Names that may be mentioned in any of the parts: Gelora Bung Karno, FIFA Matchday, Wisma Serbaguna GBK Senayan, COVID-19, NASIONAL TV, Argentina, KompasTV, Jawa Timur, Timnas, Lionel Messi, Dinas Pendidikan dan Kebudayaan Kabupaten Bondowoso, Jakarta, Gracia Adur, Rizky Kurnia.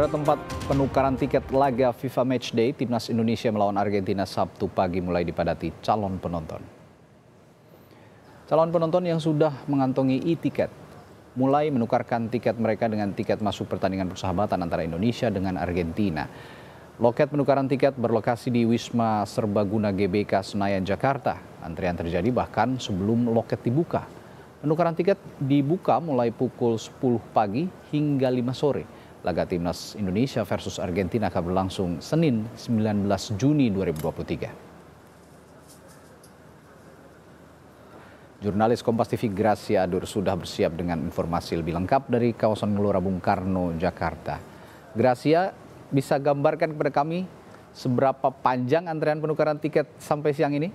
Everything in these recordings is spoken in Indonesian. Saudara, tempat penukaran tiket laga FIFA Matchday Timnas Indonesia melawan Argentina Sabtu pagi mulai dipadati calon penonton. Calon penonton yang sudah mengantongi e-tiket mulai menukarkan tiket mereka dengan tiket masuk pertandingan persahabatan antara Indonesia dengan Argentina. Loket penukaran tiket berlokasi di Wisma Serbaguna GBK Senayan, Jakarta. Antrian terjadi bahkan sebelum loket dibuka. Penukaran tiket dibuka mulai pukul 10 pagi hingga 5 sore. Laga Timnas Indonesia versus Argentina akan berlangsung Senin 19 Juni 2023. Jurnalis KompasTV Gracia Adur sudah bersiap dengan informasi lebih lengkap dari kawasan Gelora Bung Karno, Jakarta. Gracia, bisa gambarkan kepada kami seberapa panjang antrean penukaran tiket sampai siang ini?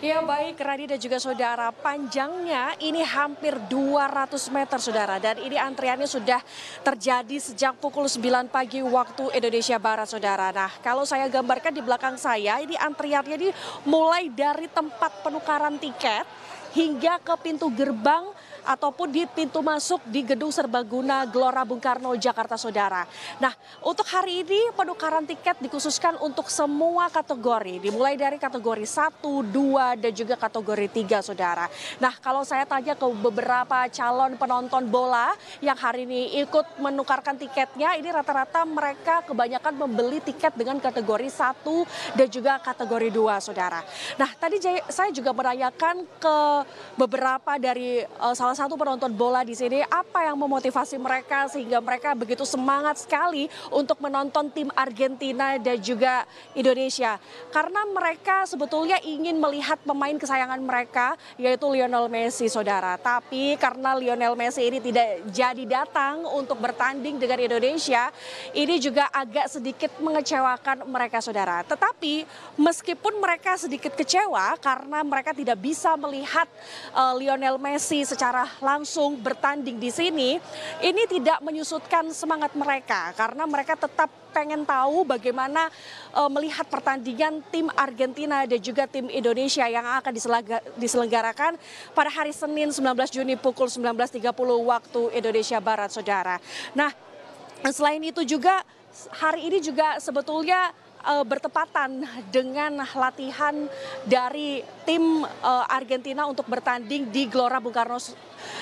Ya baik, Radi dan juga saudara, panjangnya ini hampir 200 meter saudara, dan ini antriannya sudah terjadi sejak pukul 9 pagi waktu Indonesia Barat saudara. Nah, kalau saya gambarkan di belakang saya, ini antriannya ini mulai dari tempat penukaran tiket hingga ke pintu gerbang ataupun di pintu masuk di Gedung Serbaguna Gelora Bung Karno, Jakarta saudara. Nah, untuk hari ini penukaran tiket dikhususkan untuk semua kategori, dimulai dari kategori 1, 2, dan juga kategori 3 saudara. Nah, kalau saya tanya ke beberapa calon penonton bola yang hari ini ikut menukarkan tiketnya, ini rata-rata mereka kebanyakan membeli tiket dengan kategori 1 dan juga kategori 2 saudara. Nah, tadi saya juga menanyakan ke beberapa dari salah satu penonton bola di sini, apa yang memotivasi mereka sehingga mereka begitu semangat sekali untuk menonton tim Argentina dan juga Indonesia. Karena mereka sebetulnya ingin melihat pemain kesayangan mereka, yaitu Lionel Messi saudara. Tapi karena Lionel Messi ini tidak jadi datang untuk bertanding dengan Indonesia, ini juga agak sedikit mengecewakan mereka saudara. Tetapi meskipun mereka sedikit kecewa karena mereka tidak bisa melihat Lionel Messi secara langsung bertanding di sini, ini tidak menyusutkan semangat mereka karena mereka tetap pengen tahu bagaimana melihat pertandingan tim Argentina dan juga tim Indonesia yang akan diselenggarakan pada hari Senin 19 Juni pukul 19.30 waktu Indonesia Barat saudara. Nah, selain itu juga hari ini juga sebetulnya bertepatan dengan latihan dari tim Argentina untuk bertanding di Gelora Bung Karno,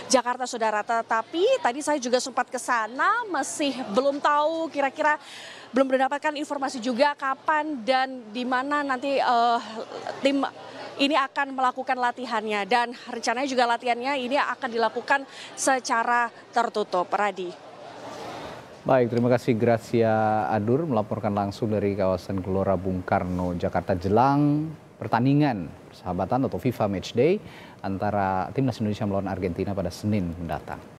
Jakarta saudara. Tetapi tadi saya juga sempat ke sana, masih belum tahu, kira-kira belum mendapatkan informasi juga kapan dan di mana nanti tim ini akan melakukan latihannya, dan rencananya juga latihannya ini akan dilakukan secara tertutup, Radi. Baik, terima kasih Gracia Adur melaporkan langsung dari kawasan Gelora Bung Karno, Jakarta, jelang pertandingan persahabatan atau FIFA Matchday antara Timnas Indonesia melawan Argentina pada Senin mendatang.